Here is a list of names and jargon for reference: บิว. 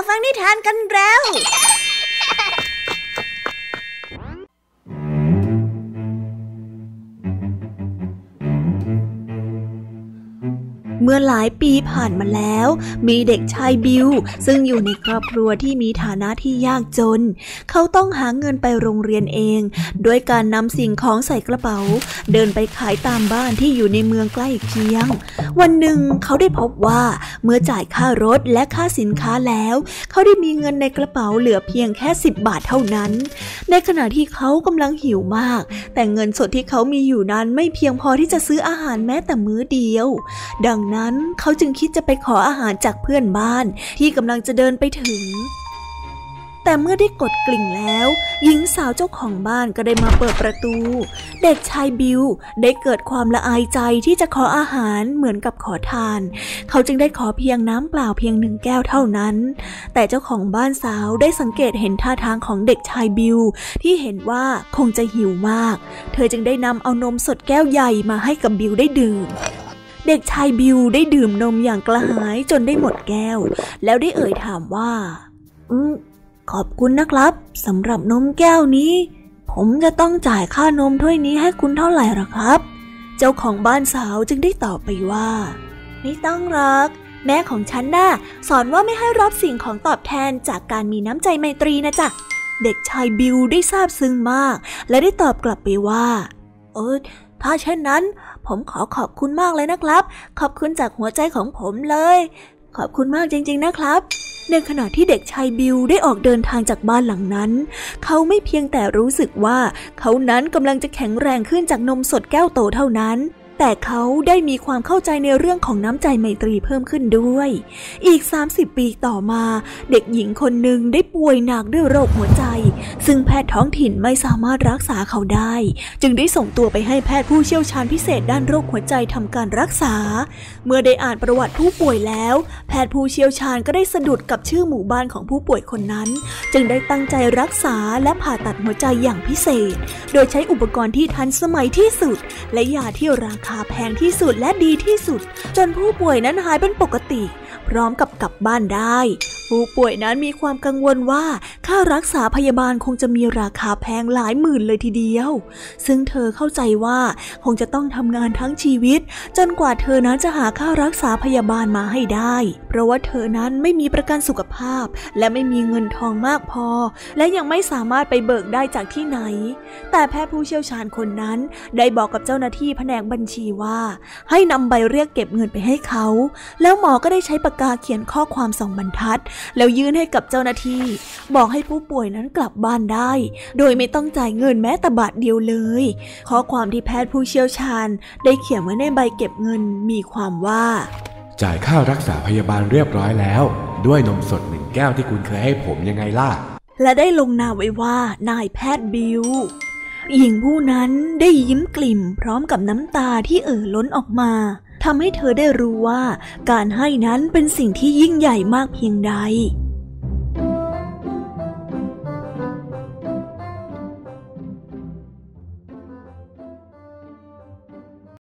มาฟังนิทานกันแล้วเมื่อหลายปีผ่านมาแล้วมีเด็กชายบิวซึ่งอยู่ในครอบครัวที่มีฐานะที่ยากจนเขาต้องหาเงินไปโรงเรียนเองด้วยการนำสิ่งของใส่กระเป๋าเดินไปขายตามบ้านที่อยู่ในเมืองใกล้เคียงวันหนึ่งเขาได้พบว่าเมื่อจ่ายค่ารถและค่าสินค้าแล้วเขาได้มีเงินในกระเป๋าเหลือเพียงแค่10 บาทเท่านั้นในขณะที่เขากำลังหิวมากแต่เงินสดที่เขามีอยู่นั้นไม่เพียงพอที่จะซื้ออาหารแม้แต่มื้อเดียวดังนั้นเขาจึงคิดจะไปขออาหารจากเพื่อนบ้านที่กำลังจะเดินไปถึงแต่เมื่อได้กดกลิ่งแล้วหญิงสาวเจ้าของบ้านก็ได้มาเปิดประตูเด็กชายบิวได้เกิดความละอายใจที่จะขออาหารเหมือนกับขอทานเขาจึงได้ขอเพียงน้ำเปล่าเพียง1 แก้วเท่านั้นแต่เจ้าของบ้านสาวได้สังเกตเห็นท่าทางของเด็กชายบิวที่เห็นว่าคงจะหิวมากเธอจึงได้นำเอานมสดแก้วใหญ่มาให้กับบิวได้ดื่มเด็กชายบิวได้ดื่มนมอย่างกระหายจนได้หมดแก้วแล้วได้เอ่ยถามว่าขอบคุณนะครับสำหรับนมแก้วนี้ผมจะต้องจ่ายค่านมถ้วยนี้ให้คุณเท่าไหร่หรอครับเจ้าของบ้านสาวจึงได้ตอบไปว่าไม่ต้องหรอกแม่ของฉันน่ะสอนว่าไม่ให้รับสิ่งของตอบแทนจากการมีน้ำใจไมตรีนะจ๊ะเด็กชายบิวได้ซาบซึ้งมากและได้ตอบกลับไปว่าถ้าเช่นนั้นผมขอขอบคุณมากเลยนะครับขอบคุณจากหัวใจของผมเลยขอบคุณมากจริงๆนะครับในขณะที่เด็กชายบิวได้ออกเดินทางจากบ้านหลังนั้นเขาไม่เพียงแต่รู้สึกว่าเขานั้นกำลังจะแข็งแรงขึ้นจากนมสดแก้วโตเท่านั้นแต่เขาได้มีความเข้าใจในเรื่องของน้ำใจไมตรีเพิ่มขึ้นด้วยอีก30 ปีต่อมาเด็กหญิงคนหนึ่งได้ป่วยหนักด้วยโรคหัวใจซึ่งแพทย์ท้องถิ่นไม่สามารถรักษาเขาได้จึงได้ส่งตัวไปให้แพทย์ผู้เชี่ยวชาญพิเศษด้านโรคหัวใจทำการรักษาเมื่อได้อ่านประวัติผู้ป่วยแล้วแพทย์ผู้เชี่ยวชาญก็ได้สะดุดกับชื่อหมู่บ้านของผู้ป่วยคนนั้นจึงได้ตั้งใจรักษาและผ่าตัดหัวใจอย่างพิเศษโดยใช้อุปกรณ์ที่ทันสมัยที่สุดและยาที่ราคาแพงที่สุดและดีที่สุดจนผู้ป่วยนั้นหายเป็นปกติพร้อมกับกลับบ้านได้ผู้ป่วยนั้นมีความกังวลว่าค่ารักษาพยาบาลคงจะมีราคาแพงหลายหมื่นเลยทีเดียวซึ่งเธอเข้าใจว่าคงจะต้องทำงานทั้งชีวิตจนกว่าเธอนั้นจะหาค่ารักษาพยาบาลมาให้ได้เพราะว่าเธอนั้นไม่มีประกันสุขภาพและไม่มีเงินทองมากพอและยังไม่สามารถไปเบิกได้จากที่ไหนแต่แพทย์ผู้เชี่ยวชาญคนนั้นได้บอกกับเจ้าหน้าที่แผนกบัญชีว่าให้นำใบเรียกเก็บเงินไปให้เขาแล้วหมอก็ได้ใช้ปากกาเขียนข้อความ2 บรรทัดแล้วยื่นให้กับเจ้าหน้าที่บอกให้ผู้ป่วยนั้นกลับบ้านได้โดยไม่ต้องจ่ายเงินแม้แต่บาทเดียวเลยข้อความที่แพทย์ผู้เชี่ยวชาญได้เขียนไว้ในใบเก็บเงินมีความว่าจ่ายค่ารักษาพยาบาลเรียบร้อยแล้วด้วยนมสด1 แก้วที่คุณเคยให้ผมยังไงล่ะและได้ลงนามไว้ว่านายแพทย์บิวหญิงผู้นั้นได้ยิ้มกลิ่มพร้อมกับน้ำตาที่ล้นออกมาทำให้เธอได้รู้ว่าการให้นั้นเป็นสิ่งที่ยิ่งใหญ่มากเพียงใด